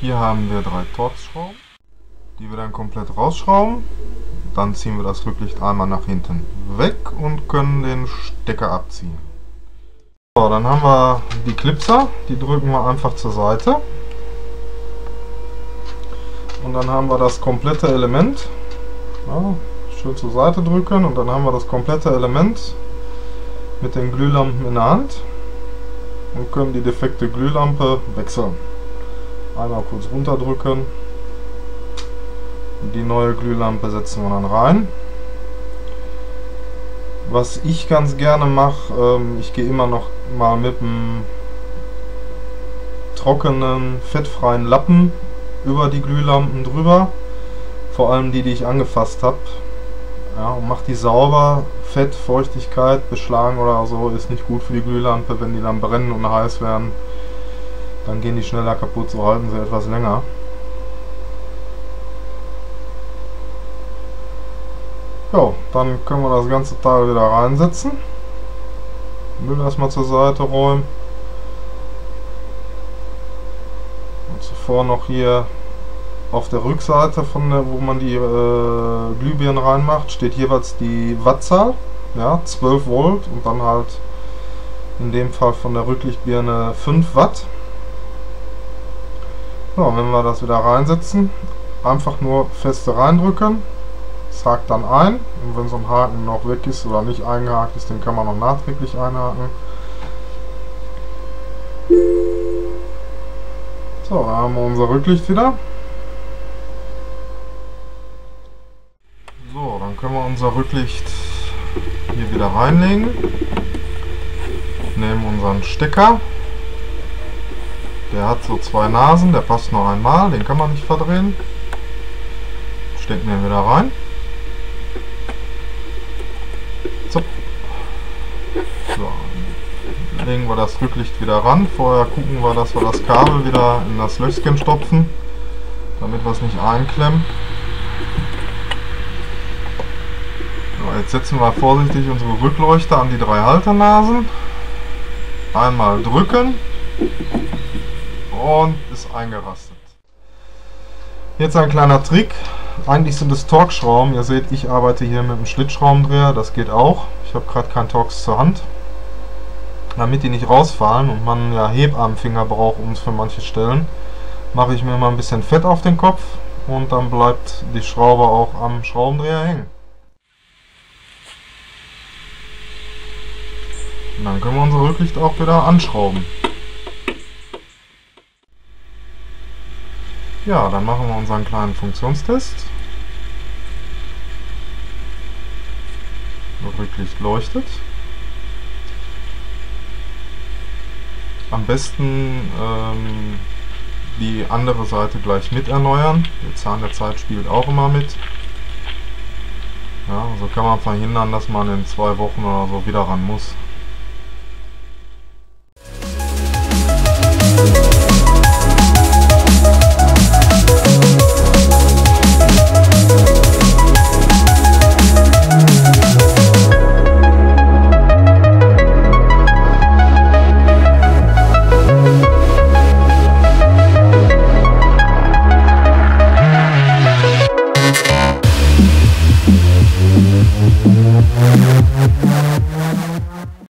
Hier haben wir 3 Torx-Schrauben, die wir dann komplett rausschrauben. Dann ziehen wir das Rücklicht einmal nach hinten weg und können den Stecker abziehen. So, dann haben wir die Clipser, die drücken wir einfach zur Seite. Und dann haben wir das komplette Element. Ja, schön zur Seite drücken und dann haben wir das komplette Element mit den Glühlampen in der Hand und können die defekte Glühlampe wechseln. Einmal kurz runterdrücken. Die neue Glühlampe setzen wir dann rein. Was ich ganz gerne mache, ich gehe immer noch mal mit einem trockenen, fettfreien Lappen über die Glühlampen drüber. Vor allem die ich angefasst habe. Ja, und mache die sauber. Fett, Feuchtigkeit, Beschlagen oder so ist nicht gut für die Glühlampe. Wenn die dann brennen und heiß werden, dann gehen die schneller kaputt, so halten sie etwas länger. Ja, dann können wir das ganze Teil wieder reinsetzen. Müll erstmal zur Seite räumen. Und zuvor noch hier auf der Rückseite, von der, wo man die Glühbirnen reinmacht, steht jeweils die Wattzahl, ja, 12 Volt und dann halt in dem Fall von der Rücklichtbirne 5 Watt. So, wenn wir das wieder reinsetzen, einfach nur feste reindrücken, es hakt dann ein und wenn so ein Haken noch weg ist oder nicht eingehakt ist, den kann man noch nachträglich einhaken. So, da haben wir unser Rücklicht wieder. So, dann können wir unser Rücklicht hier wieder reinlegen, nehmen unseren Stecker. Der hat so 2 Nasen, der passt nur einmal, den kann man nicht verdrehen. Stecken den wieder rein. Zup. So, legen wir das Rücklicht wieder ran. Vorher gucken wir, dass wir das Kabel wieder in das Löchchen stopfen, damit wir es nicht einklemmen. So, jetzt setzen wir vorsichtig unsere Rückleuchte an die 3 Halternasen. Einmal drücken. Und ist eingerastet. Jetzt ein kleiner Trick. Eigentlich sind es Torx-Schrauben. Ihr seht, ich arbeite hier mit einem Schlitzschraubendreher. Das geht auch. Ich habe gerade keinen Torx zur Hand. Damit die nicht rausfallen und man ja Hebammenfinger braucht, um es für manche Stellen, mache ich mir mal ein bisschen Fett auf den Kopf und dann bleibt die Schraube auch am Schraubendreher hängen. Und dann können wir unser Rücklicht auch wieder anschrauben. Ja, dann machen wir unseren kleinen Funktionstest. Das Rücklicht leuchtet. Am besten die andere Seite gleich mit erneuern. Der Zahn der Zeit spielt auch immer mit. Ja, so kann man verhindern, dass man in 2 Wochen oder so wieder ran muss.